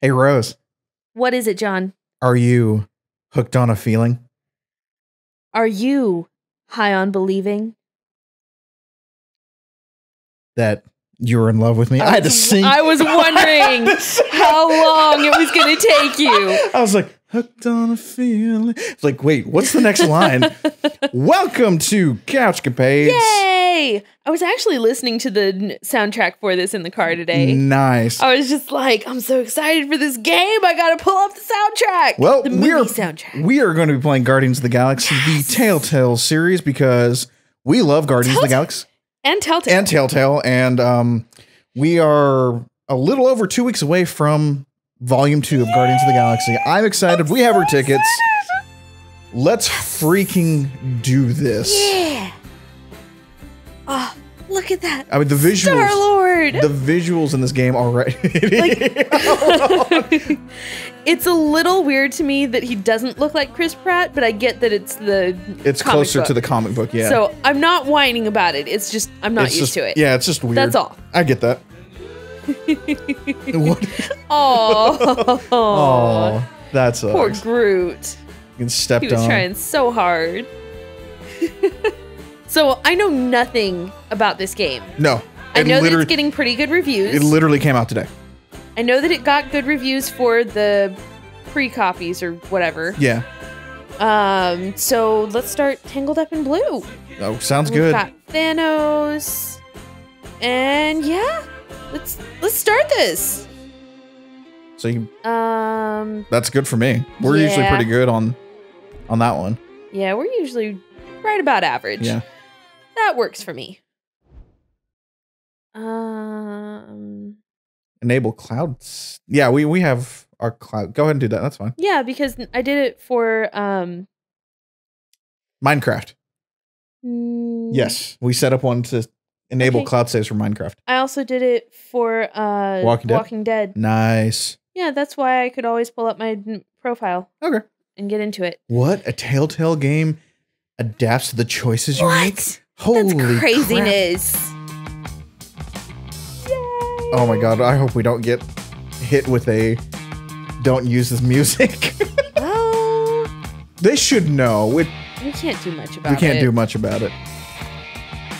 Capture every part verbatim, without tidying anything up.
Hey, Rose. What is it, John? Are you hooked on a feeling? Are you high on believing? That you were in love with me? I, I had to sing. I was wondering how long it was going to take you. I was like, hooked on a feeling. It's like, wait, what's the next line? Welcome to Couch Capades. Yay! I was actually listening to the soundtrack for this in the car today. Nice. I was just like, I'm so excited for this game. I got to pull up the soundtrack. Well, the movie we are, soundtrack. We are going to be playing Guardians of the Galaxy, yes. the Telltale series, because we love Guardians Tell- of the Galaxy. And Telltale. And Telltale. And um, we are a little over two weeks away from Volume two of Yay! Guardians of the Galaxy. I'm excited. I'm we so have our tickets. Excited. Let's freaking do this. Yeah. Oh, look at that. I mean, the visuals. Star-Lord. The visuals in this game are right. Like, it's a little weird to me that he doesn't look like Chris Pratt, but I get that it's the It's comic closer book. to the comic book, yeah. So I'm not whining about it. It's just, I'm not it's used just, to it. Yeah, it's just weird. That's all. I get that. Oh, oh, that's poor Groot. You can step down. He was on. trying so hard. So I know nothing about this game. No, I know that it's getting pretty good reviews. It literally came out today. I know that it got good reviews for the pre-copies or whatever. Yeah. Um. So let's start Tangled Up in Blue. Oh, sounds We've good. Got Thanos, and yeah. Let's let's start this. So you um that's good for me. We're yeah. usually pretty good on on that one. Yeah, we're usually right about average. Yeah. That works for me. Um enable clouds. Yeah, we we have our cloud. Go ahead and do that. That's fine. Yeah, because I did it for um Minecraft. Mm. Yes, we set up one to Enable okay. cloud saves for Minecraft. I also did it for uh, Walking Dead? Walking Dead. Nice. Yeah, that's why I could always pull up my profile. Okay. And get into it. What? A Telltale game adapts to the choices what? you make? Holy That's craziness. Crap. Yay. Oh my god, I hope we don't get hit with a don't use this music. Oh. They should know. It, we can't do much about it. We can't it. do much about it.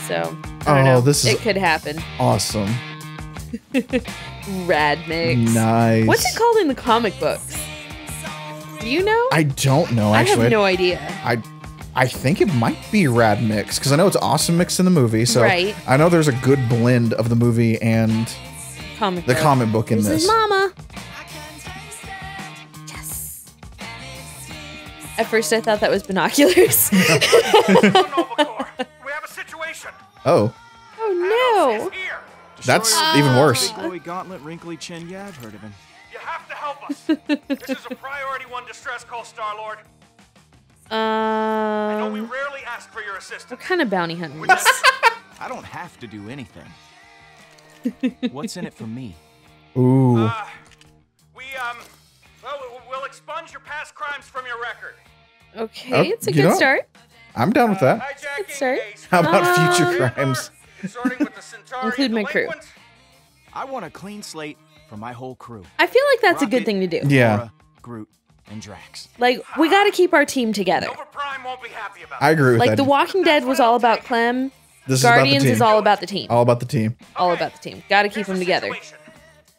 So, I don't oh, know. This is it could happen. Awesome. Rad mix. Nice. What's it called in the comic books? Do you know? I don't know, actually. I have no idea. I I think it might be Rad Mix, because I know it's Awesome Mix in the movie, so right. I know there's a good blend of the movie and comic the book. comic book in Here's this. Mama. Yes. At first, I thought that was binoculars. Oh. Oh no! That's uh, even worse. Gauntlet, wrinkly chin. Yeah, I've heard of him. You have to help us. This is a priority one distress call, Star-Lord. Uh. I know we rarely ask for your assistance. What kind of bounty hunter? I don't have to do anything. What's in it for me? Ooh. Uh, we um. Well, we'll expunge your past crimes from your record. Okay, oh, it's a good know. start. I'm down with that. Uh, How about um, future crimes? Include my crew. I want a clean slate for my whole crew. I feel like that's Rocket, a good thing to do. Yeah. Laura, Groot, and Drax. Like, we got to keep our team together. Prime won't be happy about I agree with like, that. Like, The Walking Dead was all about Clem. This Guardians is, about is all about the team. All about the team. Okay. All about the team. Got to keep them together.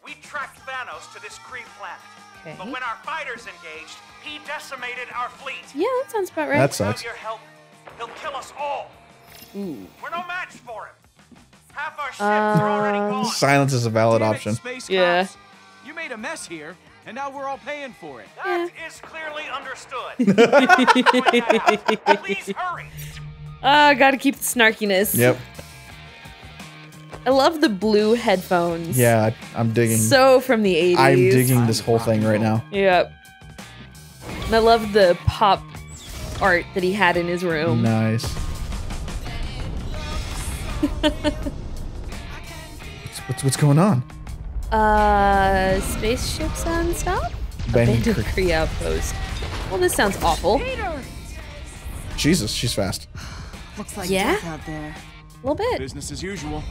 We tracked Thanos to this Kree planet. Okay. But when our fighters engaged, he decimated our fleet. Yeah, that sounds about right. That sucks. He'll kill us all. Ooh. We're no match for him. Half our ships uh, are already gone. Silence is a valid option. Yeah. You made a mess here, and now we're all paying for it. That yeah. is clearly understood. Please hurry. Ah, uh, gotta keep the snarkiness. Yep. I love the blue headphones. Yeah, I'm digging. So from the eighties. I'm digging this whole thing right now. Yep. And I love the pop art that he had in his room. Nice. what's, what's going on? Uh, spaceships on stop? Abandoned Kree outpost. Well, this sounds awful. Jesus, she's fast. Looks like yeah? death out there. A little bit. Business as usual.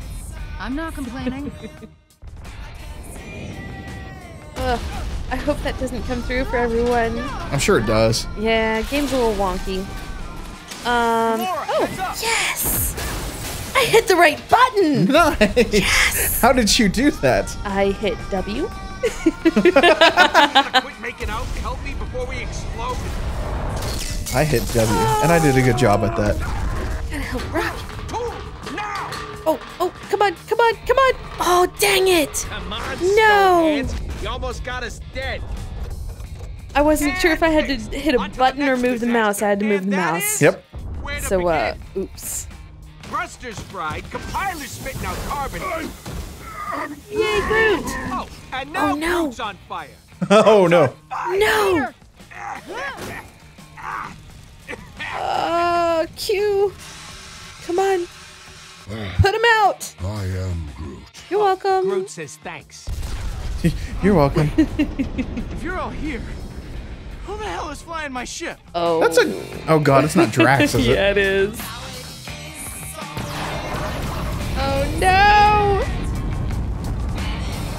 I'm not complaining. Ugh. I hope that doesn't come through for everyone. I'm sure it does. Yeah, game's a little wonky. Um, oh, yes! I hit the right button! Nice! Yes! How did you do that? I hit W. I hit W, and I did a good job at that. Gotta help Rocket. Oh, oh, come on, come on, come on! Oh, dang it! Come on, no! You almost got us dead. I wasn't sure if I had to hit a button or move the mouse. I had to move the mouse. Yep. So, uh, oops. Thruster's fried, compiler's spitting out carbon. Yay, Groot! Oh, and now Groot's on fire. Oh, no. No! Uh, Q. Come on. Put him out. I am Groot. You're welcome. Groot says thanks. You're welcome. If you're all here, who the hell is flying my ship? Oh. That's a... Oh, God, it's not Drax, is it? Yeah, it is. Oh, no.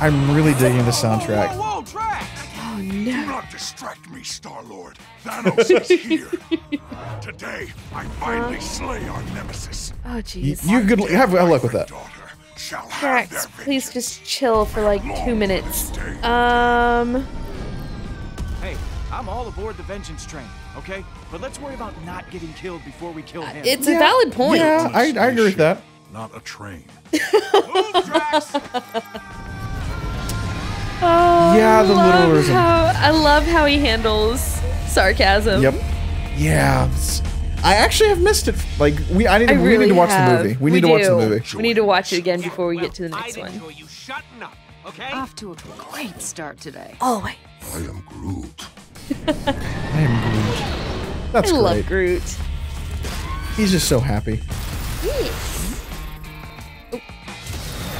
I'm really digging the soundtrack. Whoa, whoa, whoa, Drax. Oh, no. Do not distract me, Star-Lord. Thanos is here. Today, I finally um. slay our nemesis. Oh, jeez. You, you could have a look with that. Drax, please just chill for like two minutes. Um. Hey, I'm all aboard the vengeance train, okay? But let's worry about not getting killed before we kill him. It's yeah. a valid point. Yeah, I, I agree with that. Not a train. Move, Drax! Oh, yeah, the little I love how he handles sarcasm. Yep. Yeah. I actually have missed it. Like we, I need. I really we need to watch have. the movie. We, we need do. to watch the movie. We need to watch it again before we well, get to the next I one. You shutting up, okay? Off to a great start today. Always. I am Groot. I am Groot. That's I great. love Groot. He's just so happy. Yes.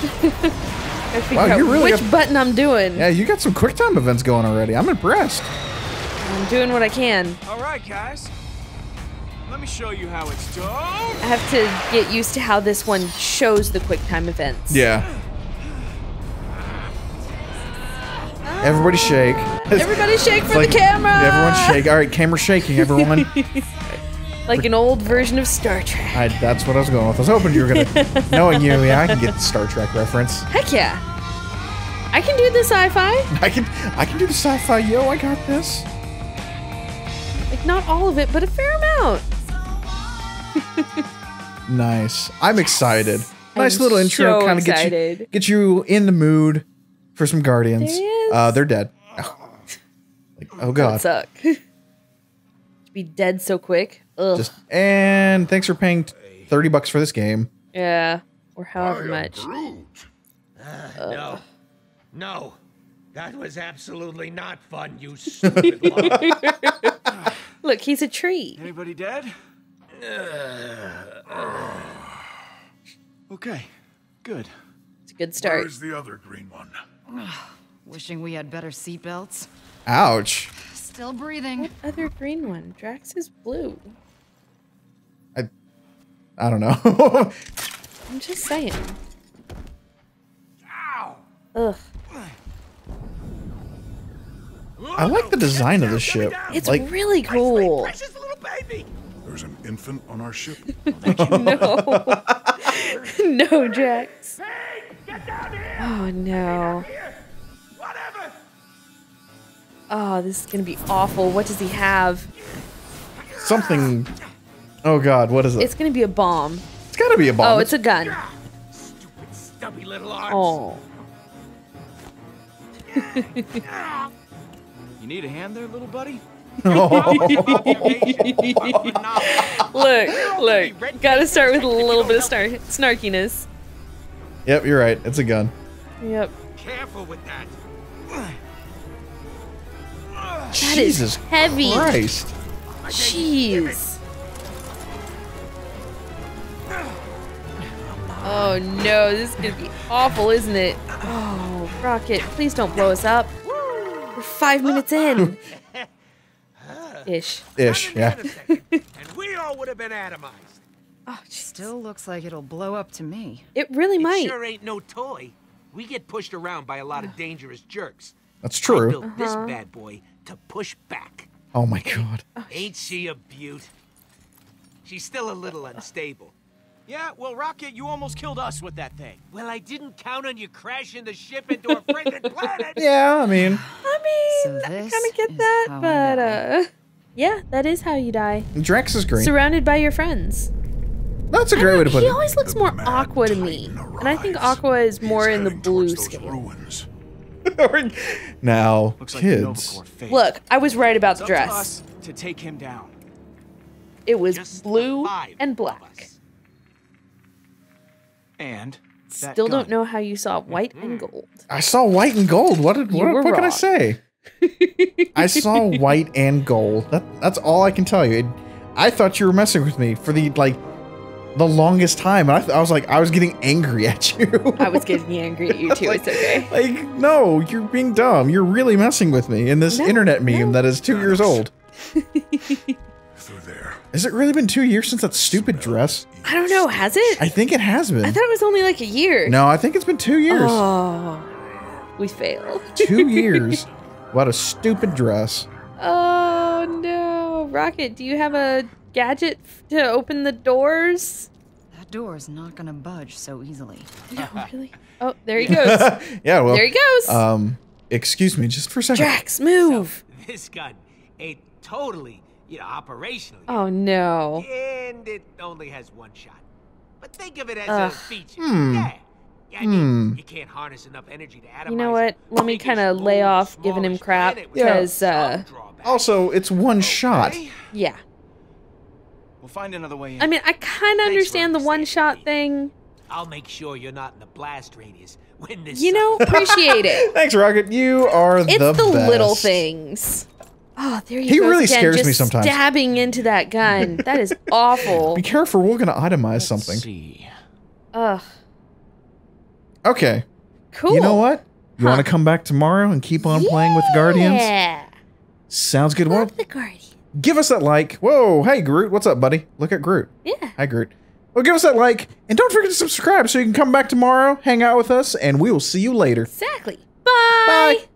I think wow, out you really which have... button I'm doing. Yeah, you got some quick time events going already. I'm impressed. I'm doing what I can. All right, guys. Let me show you how it's done. I have to get used to how this one shows the quick time events. Yeah. Oh. Everybody shake. Everybody shake for like, the camera. Everyone shake. All right, camera shaking, everyone. Like an old version of Star Trek. I, that's what I was going with. I was hoping you were going to... Knowing you, yeah, I can get the Star Trek reference. Heck yeah. I can do the sci-fi. I can, I can do the sci-fi. Yo, I got this. Like, not all of it, but a fair amount. Nice. I'm excited. Nice I'm little intro, so kind of get you, get you in the mood for some Guardians. Uh, they're dead. Oh, like, oh God. That suck. To be dead so quick. Ugh. Just, and thanks for paying thirty bucks for this game. Yeah, or however much. Uh, no, no, that was absolutely not fun. You stupid. Look, he's a tree. Anybody dead? Okay, good. It's a good start. Where's the other green one? Wishing we had better seatbelts. Ouch. Still breathing. What other green one? Drax is blue. I, I don't know. I'm just saying. Ow. Ugh. I like the design of the ship. It's like, really cool. Precious little baby. There's an infant on our ship. No. No, Drax. Hey, get down here. Oh, no. Whatever. Oh, this is going to be awful. What does he have? Something. Oh, God. What is it? It's going to be a bomb. It's got to be a bomb. Oh, it's a gun. Stupid, stubby little arms. Oh. You need a hand there, little buddy? Oh. Look, look. Gotta start with a little bit of snarkiness. Yep, you're right. It's a gun. Yep. Careful with that. That Jesus is heavy. Christ. Jeez. Oh no, this is gonna be awful, isn't it? Oh, Rocket, please don't blow us up. We're five minutes in. Ish. Ish, yeah. And we all would have been atomized. Oh, geez. Still looks like it'll blow up to me. It really it might. Sure ain't no toy. We get pushed around by a lot of dangerous jerks. That's true. I built uh-huh. this bad boy to push back. Oh my God. Ain't she a beaut? She's still a little unstable. Yeah, well, Rocket, you almost killed us with that thing. Well, I didn't count on you crashing the ship into a friggin' planet. Yeah, I mean. I mean, so I kind of get that, but uh, yeah, that is how you die. Drax is great. Surrounded by your friends. That's a great way to put it. He always looks more Aqua to me, and I think Aqua is more in the blue scale. Now, kids. Look, I was right about the dress. To take him down. It was blue and black. And still gun. Don't know how you saw white mm-hmm. and gold. I saw white and gold. What did what, what can I say? I saw white and gold. That, that's all I can tell you. It, I thought you were messing with me for the like the longest time. I, I was like I was getting angry at you. I was getting angry at you too. Like, it's okay. Like no, you're being dumb. You're really messing with me in this no, internet meme no. that is two years old. Through there. Has it really been two years since that stupid dress? I don't know. Has it? I think it has been. I thought it was only like a year. No, I think it's been two years. Oh, we failed. Two years. What a stupid dress. Oh, no. Rocket, do you have a gadget to open the doors? That door is not going to budge so easily. No, really? Oh, there he goes. Yeah, well. There he goes. Um, excuse me just for a second. Drax, move. So, this gun ain't totally... You know, operationally. Oh no! And it only has one shot. But think of it as Ugh. a feature. Hmm. Yeah. yeah I mean, hmm. You can't harness enough energy to atomize. You know what? Let me kind of lay off giving him crap because. Yeah. Uh, also, it's one okay. shot. Yeah. We'll find another way in. I mean, I kind of understand the one-shot thing. I'll make sure you're not in the blast radius when this. You know, appreciate it. Thanks, Rocket. You are it's the. It's the best. Little things. Oh, there you go. He really again, scares just me sometimes. Stabbing into that gun. That is awful. Be careful. We're going to itemize Let's something. See. Ugh. Okay. Cool. You know what? You huh. want to come back tomorrow and keep on yeah. playing with Guardians? Yeah. Sounds good. Love the Guardians. Give us that like. Whoa. Hey, Groot. What's up, buddy? Look at Groot. Yeah. Hi, Groot. Well, give us that like. And don't forget to subscribe so you can come back tomorrow, hang out with us, and we will see you later. Exactly. Bye. Bye.